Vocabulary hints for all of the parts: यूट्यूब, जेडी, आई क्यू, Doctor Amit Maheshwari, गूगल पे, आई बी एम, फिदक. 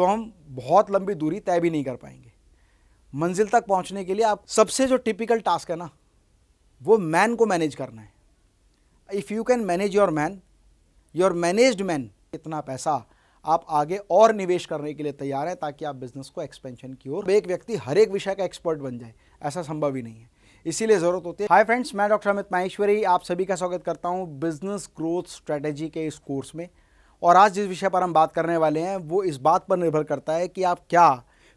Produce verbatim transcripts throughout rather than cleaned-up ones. तो हम बहुत लंबी दूरी तय भी नहीं कर पाएंगे। मंजिल तक पहुंचने के लिए आप सबसे जो टिपिकल टास्क है ना वो मैन को मैनेज करना है। If you can manage your man, your managed man, इतना पैसा आप आगे और निवेश करने के लिए तैयार हैं ताकि आप बिजनेस को एक्सपेंशन की ओर, एक व्यक्ति हर एक विषय का एक्सपर्ट बन जाए ऐसा संभव ही नहीं है, इसीलिए ज़रूरत होती है। हाय फ्रेंड्स, मैं डॉक्टर अमित माहेश्वरी आप सभी का स्वागत करता हूं बिजनेस ग्रोथ स्ट्रेटजी के इस कोर्स में। और आज जिस विषय पर हम बात करने वाले हैं वो इस बात पर निर्भर करता है कि आप क्या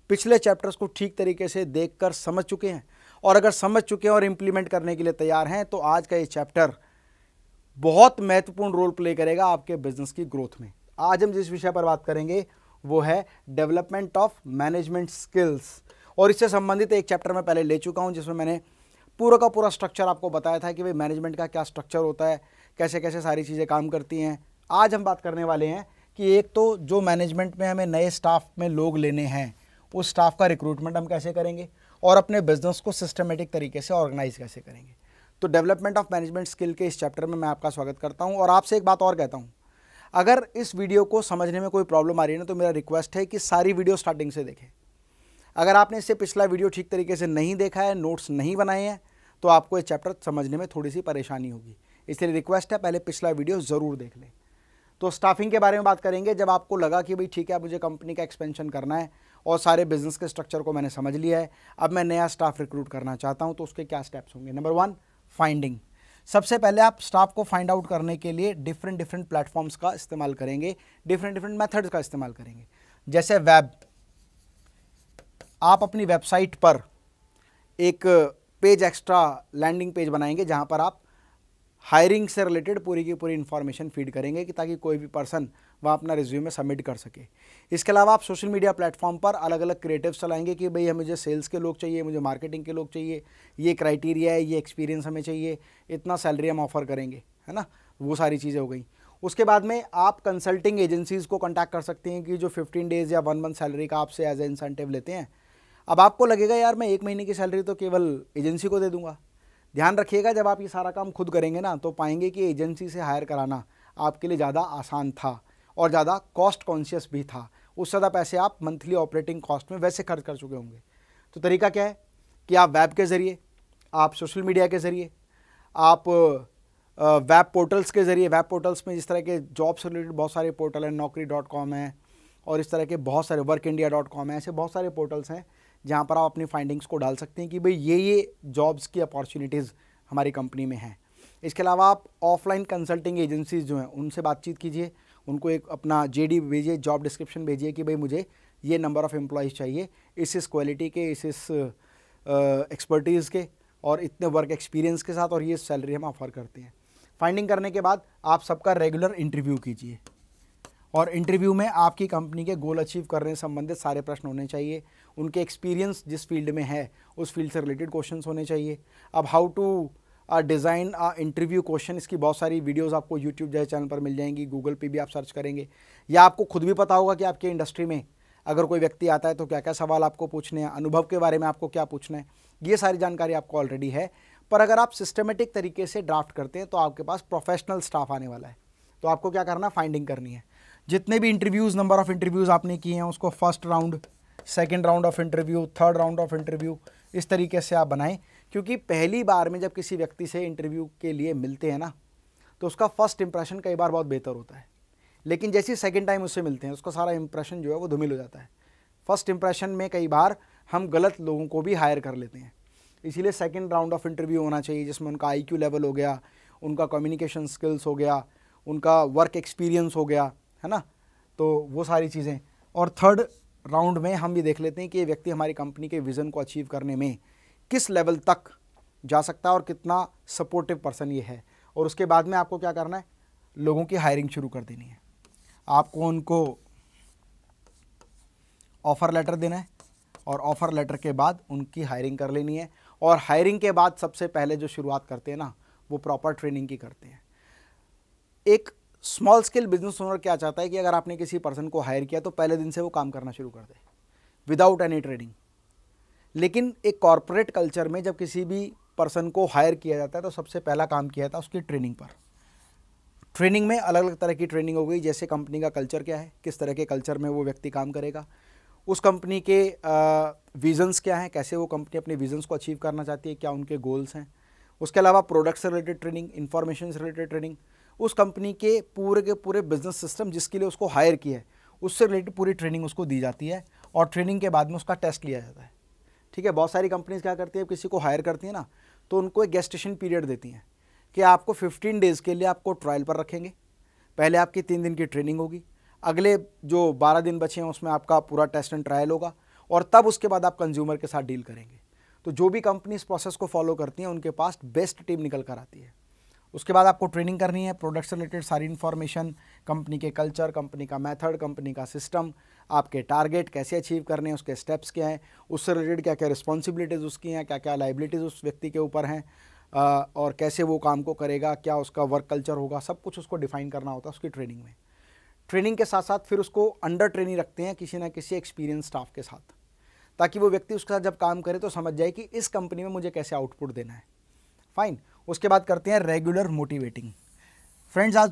पिछले चैप्टर्स को ठीक तरीके से देखकर समझ चुके हैं, और अगर समझ चुके हैं और इम्प्लीमेंट करने के लिए तैयार हैं तो आज का ये चैप्टर बहुत महत्वपूर्ण रोल प्ले करेगा आपके बिजनेस की ग्रोथ में। आज हम जिस विषय पर बात करेंगे वो है डेवलपमेंट ऑफ मैनेजमेंट स्किल्स, और इससे संबंधित एक चैप्टर मैं पहले ले चुका हूं जिसमें मैंने पूरा का पूरा स्ट्रक्चर आपको बताया था कि भाई मैनेजमेंट का क्या स्ट्रक्चर होता है, कैसे कैसे सारी चीज़ें काम करती हैं। आज हम बात करने वाले हैं कि एक तो जो मैनेजमेंट में हमें नए स्टाफ में लोग लेने हैं उस स्टाफ का रिक्रूटमेंट हम कैसे करेंगे, और अपने बिजनेस को सिस्टमेटिक तरीके से ऑर्गेनाइज कैसे करेंगे। तो डेवलपमेंट ऑफ मैनेजमेंट स्किल के इस चैप्टर में मैं आपका स्वागत करता हूं। और आपसे एक बात और कहता हूं, अगर इस वीडियो को समझने में कोई प्रॉब्लम आ रही है ना तो मेरा रिक्वेस्ट है कि सारी वीडियो स्टार्टिंग से देखें। अगर आपने इससे पिछला वीडियो ठीक तरीके से नहीं देखा है, नोट्स नहीं बनाए हैं, तो आपको ये चैप्टर समझने में थोड़ी सी परेशानी होगी, इसलिए रिक्वेस्ट है पहले पिछला वीडियो ज़रूर देख लें। तो स्टाफिंग के बारे में बात करेंगे। जब आपको लगा कि भाई ठीक है मुझे कंपनी का एक्सपेंशन करना है और सारे बिजनेस के स्ट्रक्चर को मैंने समझ लिया है, अब मैं नया स्टाफ रिक्रूट करना चाहता हूँ, तो उसके क्या स्टेप्स होंगे। Number one, finding. सबसे पहले आप स्टाफ को फाइंड आउट करने के लिए डिफरेंट डिफरेंट प्लेटफॉर्म्स का इस्तेमाल करेंगे, डिफरेंट डिफरेंट मेथड्स का इस्तेमाल करेंगे। जैसे वेब, आप अपनी वेबसाइट पर एक पेज, एक्स्ट्रा लैंडिंग पेज बनाएंगे जहां पर आप हायरिंग से रिलेटेड पूरी की पूरी इन्फॉर्मेशन फीड करेंगे कि ताकि कोई भी पर्सन वहाँ अपना रिज्यूमे सबमिट कर सके। इसके अलावा आप सोशल मीडिया प्लेटफॉर्म पर अलग अलग क्रिएटिव्स चलाएंगे कि भाई मुझे सेल्स के लोग चाहिए, मुझे मार्केटिंग के लोग चाहिए, ये क्राइटेरिया है, ये एक्सपीरियंस हमें चाहिए, इतना सैलरी हम ऑफ़र करेंगे, है ना। वो सारी चीज़ें हो गई। उसके बाद में आप कंसल्टिंग एजेंसीज़ को कॉन्टैक्ट कर सकते हैं कि जो फिफ्टीन डेज़ या वन मंथ सैलरी का आपसे एज ए इंसेंटिव लेते हैं। अब आपको लगेगा यार मैं एक महीने की सैलरी तो केवल एजेंसी को दे दूँगा। ध्यान रखिएगा जब आप ये सारा काम खुद करेंगे ना तो पाएंगे कि एजेंसी से हायर कराना आपके लिए ज़्यादा आसान था और ज़्यादा कॉस्ट कॉन्शियस भी था। उससे ज़्यादा पैसे आप मंथली ऑपरेटिंग कॉस्ट में वैसे खर्च कर चुके होंगे। तो तरीका क्या है कि आप वेब के ज़रिए, आप सोशल मीडिया के ज़रिए, आप वेब पोर्टल्स के ज़रिए, वेब पोर्टल्स में जिस तरह के जॉब से रिलेटेड बहुत सारे पोर्टल हैं, नौकरी डॉट कॉम है और इस तरह के बहुत सारे, वर्क इंडिया डॉट कॉम है, ऐसे बहुत सारे पोर्टल्स हैं जहाँ पर आप अपनी फाइंडिंग्स को डाल सकते हैं कि भाई ये ये जॉब्स की अपॉर्चुनिटीज़ हमारी कंपनी में हैं। इसके अलावा आप ऑफलाइन कंसल्टिंग एजेंसीज़ जो हैं उनसे बातचीत कीजिए, उनको एक अपना जेडी भेजिए, जॉब डिस्क्रिप्शन भेजिए कि भाई मुझे ये नंबर ऑफ़ एम्प्लॉयज़ चाहिए, इस इस क्वालिटी के, इस इस एक्सपर्टीज़ के और इतने वर्क एक्सपीरियंस के साथ, और ये सैलरी हम ऑफ़र करते हैं। फाइंडिंग करने के बाद आप सबका रेगुलर इंटरव्यू कीजिए, और इंटरव्यू में आपकी कंपनी के गोल अचीव करने संबंधित सारे प्रश्न होने चाहिए, उनके एक्सपीरियंस जिस फील्ड में है उस फील्ड से रिलेटेड क्वेश्चंस होने चाहिए। अब how to design a interview question, इसकी बहुत सारी वीडियोस आपको यूट्यूब जैसे चैनल पर मिल जाएंगी, गूगल पे भी आप सर्च करेंगे, या आपको खुद भी पता होगा कि आपकी इंडस्ट्री में अगर कोई व्यक्ति आता है तो क्या क्या सवाल आपको पूछने हैं, अनुभव के बारे में आपको क्या पूछना है, ये सारी जानकारी आपको ऑलरेडी है। पर अगर आप सिस्टमेटिक तरीके से ड्राफ्ट करते हैं तो आपके पास प्रोफेशनल स्टाफ आने वाला है। तो आपको क्या करना है, फाइंडिंग करनी है। जितने भी इंटरव्यूज़, नंबर ऑफ़ इंटरव्यूज़ आपने किए हैं उसको first round, second round of interview, third round of interview, इस तरीके से आप बनाएं, क्योंकि पहली बार में जब किसी व्यक्ति से इंटरव्यू के लिए मिलते हैं ना तो उसका फर्स्ट इंप्रेशन कई बार बहुत बेहतर होता है, लेकिन जैसे ही सेकेंड टाइम उससे मिलते हैं उसका सारा इंप्रेशन जो है वो धूमिल हो जाता है। फर्स्ट इंप्रेशन में कई बार हम गलत लोगों को भी हायर कर लेते हैं। इसीलिए सेकेंड राउंड ऑफ इंटरव्यू होना चाहिए जिसमें उनका आई क्यू लेवल हो गया, उनका कम्युनिकेशन स्किल्स हो गया, उनका वर्क एक्सपीरियंस हो गया, है ना, तो वो सारी चीज़ें। और थर्ड राउंड में हम ये देख लेते हैं कि ये व्यक्ति हमारी कंपनी के विज़न को अचीव करने में किस लेवल तक जा सकता है और कितना सपोर्टिव पर्सन ये है। और उसके बाद में आपको क्या करना है, लोगों की हायरिंग शुरू कर देनी है। आपको उनको ऑफ़र लेटर देना है और ऑफ़र लेटर के बाद उनकी हायरिंग कर लेनी है। और हायरिंग के बाद सबसे पहले जो शुरुआत करते हैं ना वो प्रॉपर ट्रेनिंग की करते हैं। एक स्मॉल स्केल बिजनेस ओनर क्या चाहता है कि अगर आपने किसी पर्सन को हायर किया तो पहले दिन से वो काम करना शुरू कर दे विदाउट एनी ट्रेनिंग। लेकिन एक कॉरपोरेट कल्चर में जब किसी भी पर्सन को हायर किया जाता है तो सबसे पहला काम किया जाता है उसकी ट्रेनिंग पर। ट्रेनिंग में अलग अलग तरह की ट्रेनिंग हो गई, जैसे कंपनी का कल्चर क्या है, किस तरह के कल्चर में वो व्यक्ति काम करेगा, उस कंपनी के विजन्स क्या हैं, कैसे वो कंपनी अपने विजन्स को अचीव करना चाहती है, क्या उनके गोल्स हैं। उसके अलावा प्रोडक्ट से रिलेटेड ट्रेनिंग, इन्फॉर्मेशन से रिलेटेड ट्रेनिंग, उस कंपनी के पूरे के पूरे बिजनेस सिस्टम जिसके लिए उसको हायर किया है उससे रिलेटेड पूरी ट्रेनिंग उसको दी जाती है। और ट्रेनिंग के बाद में उसका टेस्ट लिया जाता है, ठीक है। बहुत सारी कंपनीज क्या करती है, किसी को हायर करती है ना, तो उनको एक गेस्टेशन पीरियड देती हैं कि आपको फिफ्टीन डेज़ के लिए आपको ट्रायल पर रखेंगे, पहले आपकी तीन दिन की ट्रेनिंग होगी, अगले जो बारह दिन बचे हैं उसमें आपका पूरा टेस्ट एंड ट्रायल होगा, और तब उसके बाद आप कंज्यूमर के साथ डील करेंगे। तो जो भी कंपनी इस प्रोसेस को फॉलो करती हैं उनके पास बेस्ट टीम निकल कर आती है। उसके बाद आपको ट्रेनिंग करनी है, प्रोडक्ट से रिलेटेड सारी इन्फॉर्मेशन, कंपनी के कल्चर, कंपनी का मेथड, कंपनी का सिस्टम, आपके टारगेट कैसे अचीव करने हैं, उसके स्टेप्स क्या हैं, उससे रिलेटेड क्या क्या रिस्पॉन्सिबिलिटीज़ उसकी हैं, क्या क्या लाइबिलिटीज़ उस व्यक्ति के ऊपर हैं, और कैसे वो काम को करेगा, क्या उसका वर्क कल्चर होगा, सब कुछ उसको डिफाइन करना होता है उसकी ट्रेनिंग में। ट्रेनिंग के साथ साथ फिर उसको अंडर ट्रेनिंग रखते हैं किसी ना किसी एक्सपीरियंस स्टाफ के साथ, ताकि वो व्यक्ति उसके साथ जब काम करे तो समझ जाए कि इस कंपनी में मुझे कैसे आउटपुट देना है। फाइन, उसके बाद करते हैं रेगुलर मोटिवेटिंग। फ्रेंड्स, आज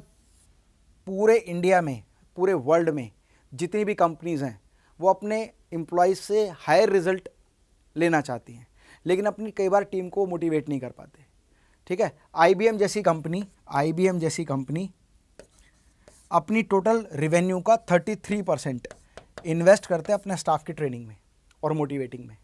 पूरे इंडिया में, पूरे वर्ल्ड में जितनी भी कंपनीज़ हैं वो अपने एम्प्लॉयज़ से हायर रिजल्ट लेना चाहती हैं, लेकिन अपनी कई बार टीम को मोटिवेट नहीं कर पाते, ठीक है। आई बी एम जैसी कंपनी आई बी एम जैसी कंपनी अपनी टोटल रेवेन्यू का तैंतीस परसेंट इन्वेस्ट करते हैं अपने स्टाफ की ट्रेनिंग में और मोटिवेटिंग में,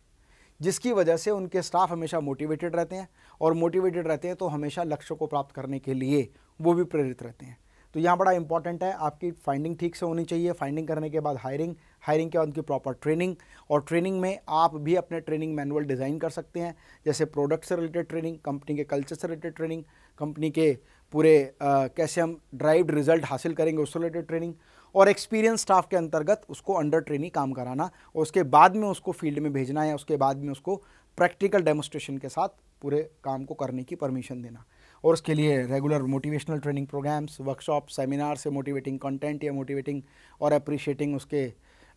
जिसकी वजह से उनके स्टाफ हमेशा मोटिवेटेड रहते हैं, और मोटिवेटेड रहते हैं तो हमेशा लक्ष्य को प्राप्त करने के लिए वो भी प्रेरित रहते हैं। तो यहाँ बड़ा इंपॉर्टेंट है, आपकी फाइंडिंग ठीक से होनी चाहिए, फाइंडिंग करने के बाद हायरिंग, हायरिंग के बाद उनकी प्रॉपर ट्रेनिंग, और ट्रेनिंग में आप भी अपने ट्रेनिंग मैनुअल डिज़ाइन कर सकते हैं, जैसे प्रोडक्ट से रिलेटेड ट्रेनिंग, कंपनी के कल्चर से रिलेटेड ट्रेनिंग, कंपनी के पूरे आ, कैसे हम ड्राइव्ड रिजल्ट हासिल करेंगे उससे रिलेटेड ट्रेनिंग, और एक्सपीरियंस स्टाफ के अंतर्गत उसको अंडर ट्रेनिंग काम कराना, और उसके बाद में उसको फील्ड में भेजना है, उसके बाद में उसको प्रैक्टिकल डेमोस्ट्रेशन के साथ पूरे काम को करने की परमिशन देना, और उसके लिए regular motivational training programmes, workshop, seminar से मोटिवेटिंग कंटेंट या मोटिवेटिंग और अप्रिशिएटिंग उसके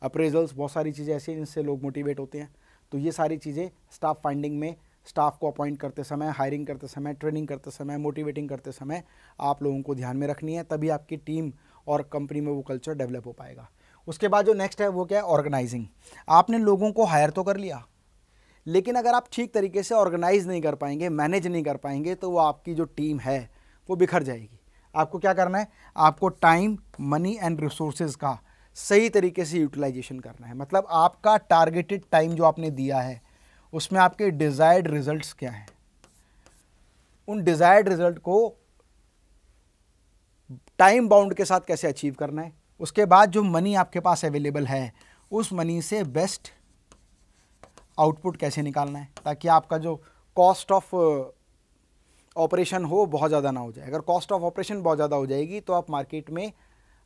अप्रेजल्स, बहुत सारी चीज़ें ऐसी हैं जिनसे लोग मोटिवेट होते हैं। तो ये सारी चीज़ें स्टाफ फाइंडिंग में, स्टाफ को अपॉइंट करते समय, हायरिंग करते समय, ट्रेनिंग करते समय, मोटिवेटिंग करते समय आप लोगों को ध्यान में रखनी है, तभी आपकी टीम और कंपनी में वो कल्चर डेवलप हो पाएगा। उसके बाद जो नेक्स्ट है वो क्या है, ऑर्गेनाइजिंग। आपने लोगों को हायर तो कर लिया, लेकिन अगर आप ठीक तरीके से ऑर्गेनाइज नहीं कर पाएंगे, मैनेज नहीं कर पाएंगे, तो वो आपकी जो टीम है वो बिखर जाएगी। आपको क्या करना है, आपको टाइम, मनी एंड रिसोर्सेज का सही तरीके से यूटिलाइजेशन करना है। मतलब आपका टारगेटेड टाइम जो आपने दिया है उसमें आपके डिज़ायर्ड रिजल्ट्स क्या हैं, उन डिज़ायर्ड रिजल्ट को टाइम बाउंड के साथ कैसे अचीव करना है। उसके बाद जो मनी आपके पास अवेलेबल है उस मनी से बेस्ट आउटपुट कैसे निकालना है, ताकि आपका जो कॉस्ट ऑफ ऑपरेशन हो बहुत ज़्यादा ना हो जाए। अगर कॉस्ट ऑफ ऑपरेशन बहुत ज़्यादा हो जाएगी तो आप मार्केट में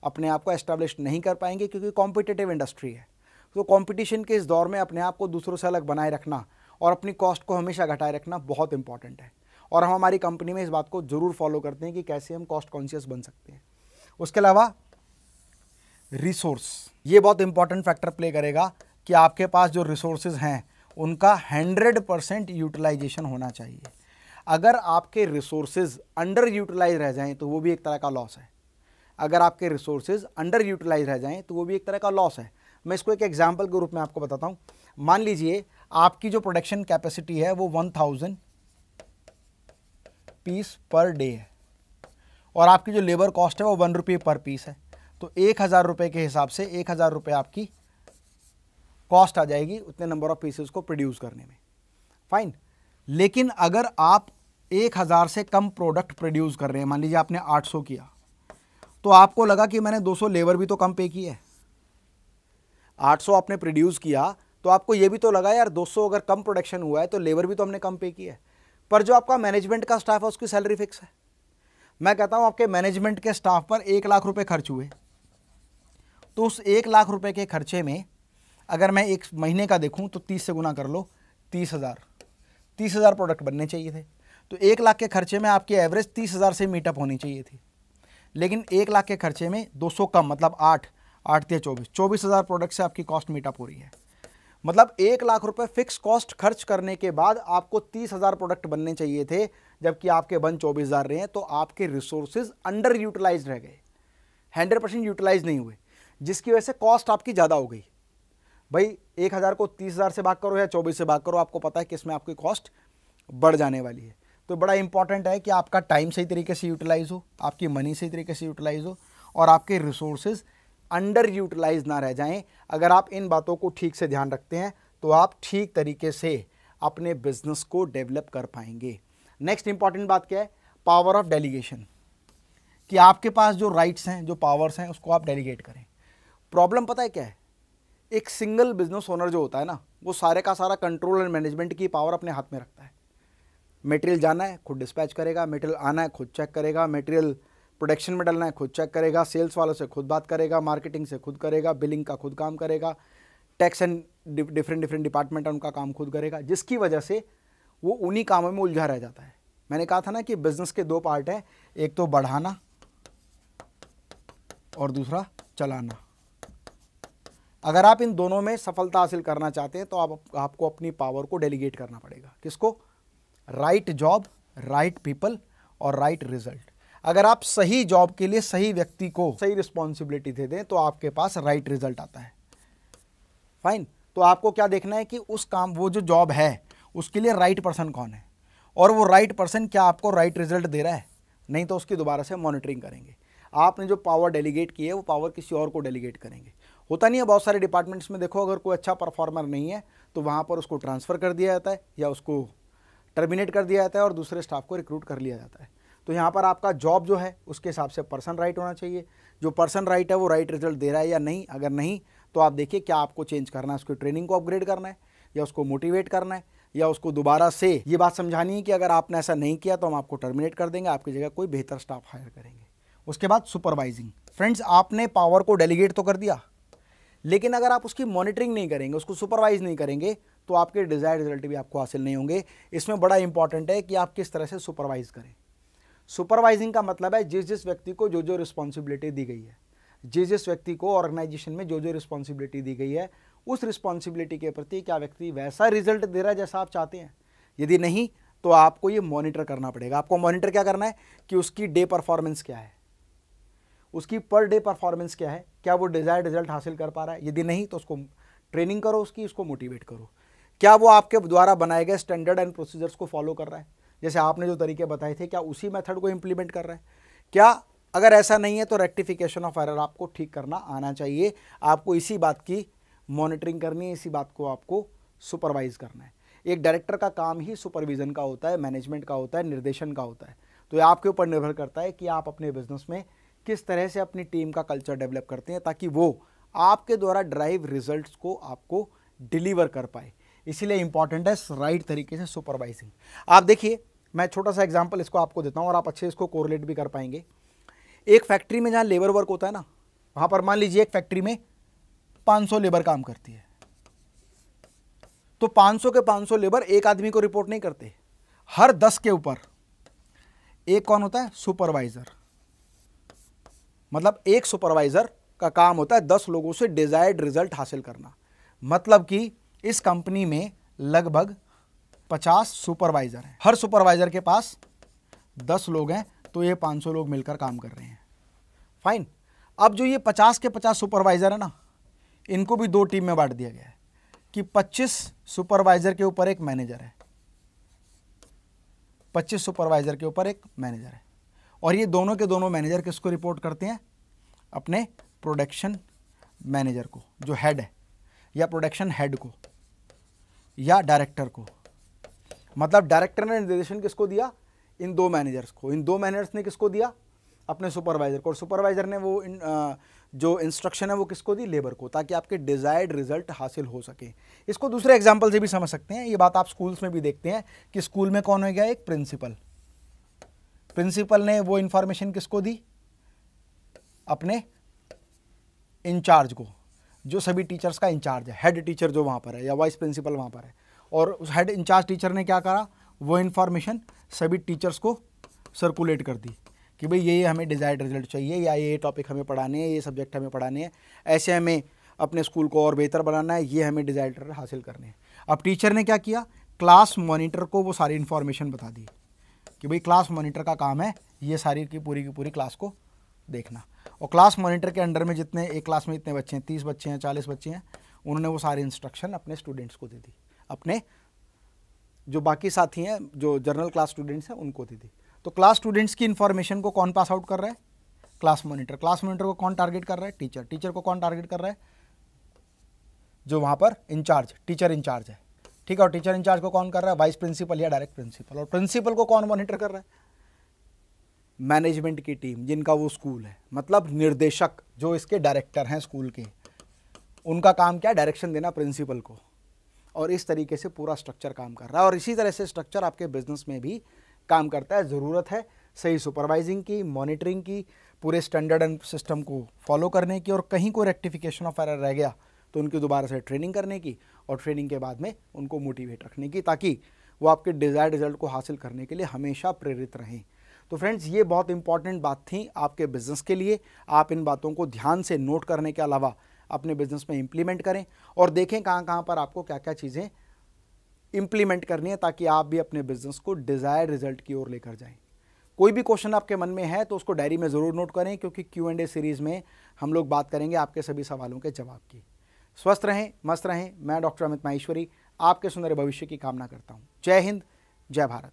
अपने आप को एस्टेब्लिश नहीं कर पाएंगे, क्योंकि कॉम्पिटिटिव इंडस्ट्री है। तो कंपटीशन के इस दौर में अपने आप को दूसरों से अलग बनाए रखना और अपनी कॉस्ट को हमेशा घटाए रखना बहुत इंपॉर्टेंट है, और हम हमारी कंपनी में इस बात को ज़रूर फॉलो करते हैं कि कैसे हम कॉस्ट कॉन्शियस बन सकते हैं। उसके अलावा रिसोर्स, ये बहुत इंपॉर्टेंट फैक्टर प्ले करेगा कि आपके पास जो रिसोर्सेज हैं उनका हंड्रेड परसेंट यूटिलाइजेशन होना चाहिए। अगर आपके रिसोर्सेज अंडर यूटिलाइज रह जाएँ तो वो भी एक तरह का लॉस है, अगर आपके रिसोर्सेज अंडर यूटिलाइज रह जाएँ तो वो भी एक तरह का लॉस है। मैं इसको एक एग्जाम्पल के रूप में आपको बताता हूँ। मान लीजिए आपकी जो प्रोडक्शन कैपेसिटी है वो one thousand piece per day है, और आपकी जो लेबर कॉस्ट है वो वन रुपये पर पीस है, तो एक हज़ार रुपये के हिसाब से एक हज़ार रुपये आपकी कॉस्ट आ जाएगी उतने नंबर ऑफ पीसेस को प्रोड्यूस करने में। फाइन, लेकिन अगर आप एक हज़ार से कम प्रोडक्ट प्रोड्यूस कर रहे हैं, मान लीजिए आपने आठ सौ किया, तो आपको लगा कि मैंने दो सौ लेबर भी तो कम पे की है। आठ सौ आपने प्रोड्यूस किया तो आपको ये भी तो लगा यार दो सौ अगर कम प्रोडक्शन हुआ है तो लेबर भी तो हमने कम पे की है, पर जो आपका मैनेजमेंट का स्टाफ है उसकी सैलरी फिक्स है। मैं कहता हूँ आपके मैनेजमेंट के स्टाफ पर एक लाख रुपए खर्च हुए, तो उस एक लाख रुपए के खर्चे में अगर मैं एक महीने का देखूँ तो तीस से गुना कर लो, तीस हज़ार तीस हज़ार प्रोडक्ट बनने चाहिए थे, तो एक लाख के खर्चे में आपकी एवरेज तीस हज़ार से मीटअप होनी चाहिए थी, लेकिन एक लाख के खर्चे में दो सौ कम, मतलब आठ आठ या चौबीस चौबीस हज़ार प्रोडक्ट से आपकी कॉस्ट मीटअप हो रही है। मतलब एक लाख रुपए फिक्स कॉस्ट खर्च करने के बाद आपको तीस हज़ार प्रोडक्ट बनने चाहिए थे, जबकि आपके वन चौबीस हज़ार रहे हैं, तो आपके रिसोर्सेज अंडर यूटिलाइज रह गए, हंड्रेड परसेंट यूटिलाइज नहीं हुए, जिसकी वजह से कॉस्ट आपकी ज़्यादा हो गई। भाई एक हज़ार को तीस हज़ार से भाग करो या चौबीस से भाग करो, आपको पता है कि इसमें आपकी कॉस्ट बढ़ जाने वाली है। तो बड़ा इंपॉर्टेंट है कि आपका टाइम सही तरीके से यूटिलाइज हो, आपकी मनी सही तरीके से यूटिलाइज हो और आपके रिसोर्सेज अंडर यूटिलाइज ना रह जाएं। अगर आप इन बातों को ठीक से ध्यान रखते हैं तो आप ठीक तरीके से अपने बिजनेस को डेवलप कर पाएंगे। नेक्स्ट इंपॉर्टेंट बात क्या है? पावर ऑफ डेलीगेशन, कि आपके पास जो राइट्स हैं, जो पावर्स हैं, उसको आप डेलीगेट करें। प्रॉब्लम पता है क्या है? एक सिंगल बिजनेस ओनर जो होता है ना, वो सारे का सारा कंट्रोल एंड मैनेजमेंट की पावर अपने हाथ में रखता है। मटेरियल जाना है, खुद डिस्पैच करेगा, मटेरियल आना है, खुद चेक करेगा, मटेरियल प्रोडक्शन में डालना है, खुद चेक करेगा, सेल्स वालों से खुद बात करेगा, मार्केटिंग से खुद करेगा, बिलिंग का खुद काम करेगा, tax and different different department उनका काम खुद करेगा, जिसकी वजह से वो उन्हीं कामों में उलझा रह जाता है। मैंने कहा था ना कि बिजनेस के दो पार्ट हैं, एक तो बढ़ाना और दूसरा चलाना। अगर आप इन दोनों में सफलता हासिल करना चाहते हैं तो आप, आपको अपनी पावर को डेलीगेट करना पड़ेगा। किसको? राइट जॉब, राइट पीपल और राइट रिजल्ट। अगर आप सही जॉब के लिए सही व्यक्ति को सही रिस्पॉन्सिबिलिटी दे दें तो आपके पास राइट रिजल्ट आता है। फाइन। तो आपको क्या देखना है कि उस काम, वो जो जॉब है, उसके लिए राइट पर्सन कौन है और वो राइट पर्सन क्या आपको राइट रिजल्ट दे रहा है। नहीं तो उसकी दोबारा से मॉनिटरिंग करेंगे। आपने जो पावर डेलीगेट की है वो पावर किसी और को डेलीगेट करेंगे। होता नहीं है बहुत सारे डिपार्टमेंट्स में, देखो अगर कोई अच्छा परफॉर्मर नहीं है तो वहाँ पर उसको ट्रांसफ़र कर दिया जाता है या उसको टर्मिनेट कर दिया जाता है और दूसरे स्टाफ को रिक्रूट कर लिया जाता है। तो यहाँ पर आपका जॉब जो है उसके हिसाब से पर्सन राइट होना चाहिए। जो पर्सन राइट है वो राइट रिजल्ट दे रहा है या नहीं। अगर नहीं तो आप देखिए क्या आपको चेंज करना है, उसकी ट्रेनिंग को अपग्रेड करना है या उसको मोटिवेट करना है या उसको दोबारा से ये बात समझानी है कि अगर आपने ऐसा नहीं किया तो हम आपको टर्मिनेट कर देंगे, आपकी जगह कोई बेहतर स्टाफ हायर करेंगे। उसके बाद सुपरवाइजिंग। फ्रेंड्स, आपने पावर को डेलीगेट तो कर दिया, लेकिन अगर आप उसकी मॉनिटरिंग नहीं करेंगे, उसको सुपरवाइज नहीं करेंगे तो आपके डिज़ायर्ड रिजल्ट भी आपको हासिल नहीं होंगे। इसमें बड़ा इंपॉर्टेंट है कि आप किस तरह से सुपरवाइज करें। सुपरवाइजिंग का मतलब है जिस जिस व्यक्ति को जो जो रिस्पॉन्सिबिलिटी दी गई है, जिस जिस व्यक्ति को ऑर्गेनाइजेशन में जो जो रिस्पॉन्सिबिलिटी दी गई है, उस रिस्पॉन्सिबिलिटी के प्रति क्या व्यक्ति वैसा रिजल्ट दे रहा है जैसा आप चाहते हैं। यदि नहीं तो आपको ये मॉनिटर करना पड़ेगा। आपको मॉनिटर क्या करना है कि उसकी डे परफॉर्मेंस क्या है, उसकी पर डे परफॉर्मेंस क्या है, क्या वो डिज़ायर्ड रिजल्ट हासिल कर पा रहा है। यदि नहीं तो उसको ट्रेनिंग करो, उसकी उसको मोटिवेट करो। क्या वो आपके द्वारा बनाए गए स्टैंडर्ड एंड प्रोसीजर्स को फॉलो कर रहा है, जैसे आपने जो तरीके बताए थे, क्या उसी मेथड को इंप्लीमेंट कर रहा है। क्या अगर ऐसा नहीं है तो रेक्टिफिकेशन ऑफ एरर आपको ठीक करना आना चाहिए। आपको इसी बात की मॉनिटरिंग करनी है, इसी बात को आपको सुपरवाइज करना है। एक डायरेक्टर का काम ही सुपरविजन का होता है, मैनेजमेंट का होता है, निर्देशन का होता है। तो आपके ऊपर निर्भर करता है कि आप अपने बिजनेस में किस तरह से अपनी टीम का कल्चर डेवलप करते हैं ताकि वो आपके द्वारा ड्राइव रिजल्ट्स को आपको डिलीवर कर पाए। इसीलिए इम्पॉर्टेंट है राइट तरीके से सुपरवाइजिंग। आप देखिए, मैं छोटा सा एग्जांपल इसको आपको देता हूँ और आप अच्छे इसको कोरिलेट भी कर पाएंगे। एक फैक्ट्री में जहाँ लेबर वर्क होता है ना, वहाँ पर मान लीजिए एक फैक्ट्री में पाँच सौ लेबर काम करती है, तो पाँच सौ के पाँच सौ लेबर एक आदमी को रिपोर्ट नहीं करते। हर दस के ऊपर एक कौन होता है? सुपरवाइज़र। मतलब एक सुपरवाइज़र का काम होता है दस लोगों से डिज़ायर्ड रिजल्ट हासिल करना। मतलब कि इस कंपनी में लगभग पचास सुपरवाइज़र हैं, हर सुपरवाइज़र के पास दस लोग हैं, तो ये पाँच सौ लोग मिलकर काम कर रहे हैं। फाइन। अब जो ये पचास के पचास सुपरवाइज़र है ना, इनको भी दो टीम में बांट दिया गया है कि पच्चीस सुपरवाइज़र के ऊपर एक मैनेजर है, पच्चीस सुपरवाइज़र के ऊपर एक मैनेजर है। और ये दोनों के दोनों मैनेजर किसको रिपोर्ट करते हैं? अपने प्रोडक्शन मैनेजर को, जो हेड है, या प्रोडक्शन हेड को या डायरेक्टर को। मतलब डायरेक्टर ने निर्देशन किसको दिया? इन दो मैनेजर्स को। इन दो मैनेजर्स ने किसको दिया? अपने सुपरवाइज़र को। और सुपरवाइज़र ने वो इन, आ, जो इंस्ट्रक्शन है वो किसको दी? लेबर को, ताकि आपके डिज़ायर्ड रिजल्ट हासिल हो सके। इसको दूसरे एग्जाम्पल से भी समझ सकते हैं। ये बात आप स्कूल्स में भी देखते हैं कि स्कूल में कौन हो गया? एक प्रिंसिपल। प्रिंसिपल ने वो इन्फॉर्मेशन किसको दी? अपने इंचार्ज को, जो सभी टीचर्स का इंचार्ज है, हेड टीचर जो वहाँ पर है या वाइस प्रिंसिपल वहाँ पर है। और उस हेड इंचार्ज टीचर ने क्या करा? वो इन्फॉर्मेशन सभी टीचर्स को सर्कुलेट कर दी कि भाई ये हमें डिज़ायर्ड रिजल्ट चाहिए, या ये टॉपिक हमें पढ़ाने हैं, ये सब्जेक्ट हमें पढ़ाने हैं, ऐसे हमें अपने स्कूल को और बेहतर बनाना है, ये हमें डिज़ायर्ड रिजल्ट हासिल करने हैं। अब टीचर ने क्या किया? क्लास मॉनिटर को वो सारी इन्फॉर्मेशन बता दी कि भाई क्लास मॉनिटर का काम है ये सारी की पूरी की पूरी क्लास को देखना। और क्लास मॉनिटर के अंडर में जितने एक क्लास में जितने बच्चे हैं, तीस बच्चे हैं, चालीस बच्चे हैं, उन्होंने वो सारे इंस्ट्रक्शन अपने स्टूडेंट्स को दे दी, अपने जो बाकी साथी हैं जो जर्नल क्लास स्टूडेंट्स हैं उनको दे दी। तो क्लास स्टूडेंट्स की इन्फॉर्मेशन को कौन पास आउट कर रहा है? Class monitor. क्लास मॉनिटर को कौन टारगेट कर रहा है? टीचर। टीचर को कौन टारगेट कर रहा है? जो वहाँ पर इंचार्ज, टीचर इंचार्ज है, ठीक है। और टीचर इंचार्ज को कौन कर रहा है? वाइस प्रिंसिपल या डायरेक्ट प्रिंसिपल। और प्रिंसिपल को कौन मॉनिटर कर रहा है? मैनेजमेंट की टीम, जिनका वो स्कूल है, मतलब निर्देशक जो इसके डायरेक्टर हैं स्कूल के, उनका काम क्या है? डायरेक्शन देना प्रिंसिपल को। और इस तरीके से पूरा स्ट्रक्चर काम कर रहा है। और इसी तरह से स्ट्रक्चर आपके बिजनेस में भी काम करता है। ज़रूरत है सही सुपरवाइजिंग की, मॉनिटरिंग की, पूरे स्टैंडर्ड एंड सिस्टम को फॉलो करने की, और कहीं कोई रेक्टिफिकेशन ऑफ एरर रह गया तो उनकी दोबारा से ट्रेनिंग करने की, और ट्रेनिंग के बाद में उनको मोटिवेट रखने की, ताकि वो आपके डिज़ायर्ड रिजल्ट को हासिल करने के लिए हमेशा प्रेरित रहें। तो फ्रेंड्स, ये बहुत इंपॉर्टेंट बात थी आपके बिज़नेस के लिए। आप इन बातों को ध्यान से नोट करने के अलावा अपने बिज़नेस में इम्प्लीमेंट करें और देखें कहाँ कहाँ पर आपको क्या क्या चीज़ें इम्प्लीमेंट करनी है, ताकि आप भी अपने बिज़नेस को डिज़ायर्ड रिजल्ट की ओर लेकर जाएं। कोई भी क्वेश्चन आपके मन में है तो उसको डायरी में ज़रूर नोट करें, क्योंकि क्यू एंड ए सीरीज़ में हम लोग बात करेंगे आपके सभी सवालों के जवाब की। स्वस्थ रहें, मस्त रहें। मैं डॉक्टर अमित माहेश्वरी आपके सुंदर भविष्य की कामना करता हूँ। जय हिंद, जय भारत।